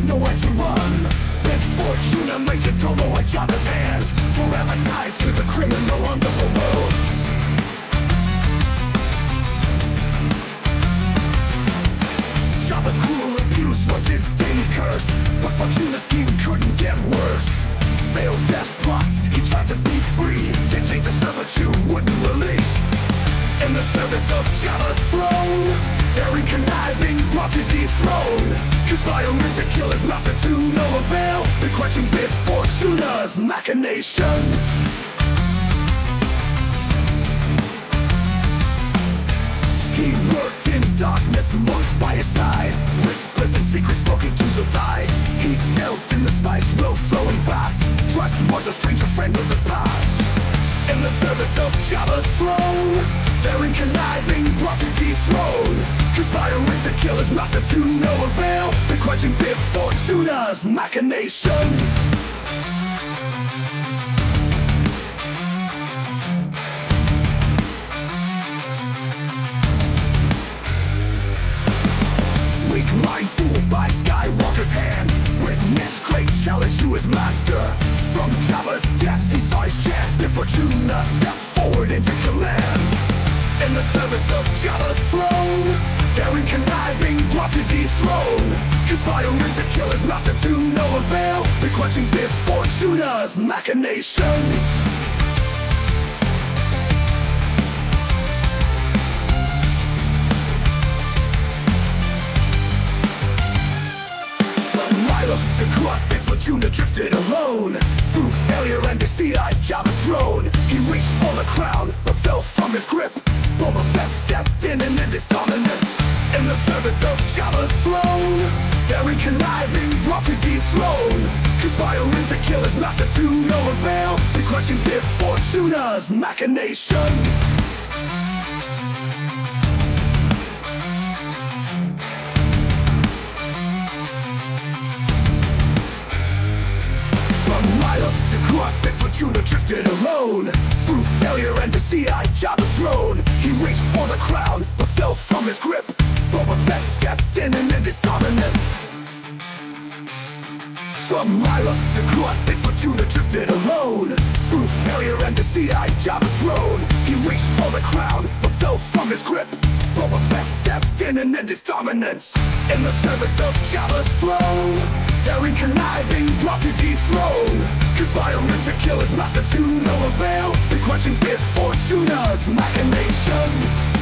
to know what you want. Bib Fortuna makes it all at your hands, forever tied to the criminal on the road. Cruel abuse was his daily curse, but Fortuna's scheme couldn't get worse. Failed death plots, he tried to be free, dictates a servitude wouldn't release. In the service of Jabba's throne, daring, conniving, brought to dethrone. Cause Lyle meant to kill his master to no avail, begrudging Bib Fortuna's machinations. He lurked in darkness, monks by his side, whispers and secrets spoken to survive. He dealt in the spice, low flowing fast, trust was a stranger friend of the past. In the service of Jabba's throne, daring, conniving, brought to dethrone. Conspiring to kill his master to no avail, begrudging Bib Fortuna's machinations. Fooled by Skywalker's hand, witnessed great challenge to his master. From Jabba's death he saw his chance, Bib Fortuna stepped forward into command. In the service of Jabba's throne, daring, conniving, brought to dethrone. Conspiring to kill his master to no avail, begrudging Bib Fortuna's machinations. To glut, Bib Fortuna drifted alone. Through failure and deceit on Jabba's throne, he reached for the crown, but fell from his grip. Boba Fett stepped in and ended dominance. In the service of Jabba's throne, daring, conniving, brought to dethrone. Conspiring to kill his master to no avail, begrudging Bib Fortuna's machinations. To glut, Bib Fortuna drifted alone. Through failure and deceit on Jabba's throne, he reached for the crown, but fell from his grip. Boba Fett stepped in and ended his dominance. From Ryloth to glut, Bib Fortuna drifted alone. Through failure and deceit on Jabba's throne, he reached for the crown, but fell from his grip. Boba Fett stepped in and ended his dominance. In the service of Jabba's throne, daring, conniving, brought to dethrone. Conspiring to kill his master to no avail, begrudging Bib Fortuna's machinations.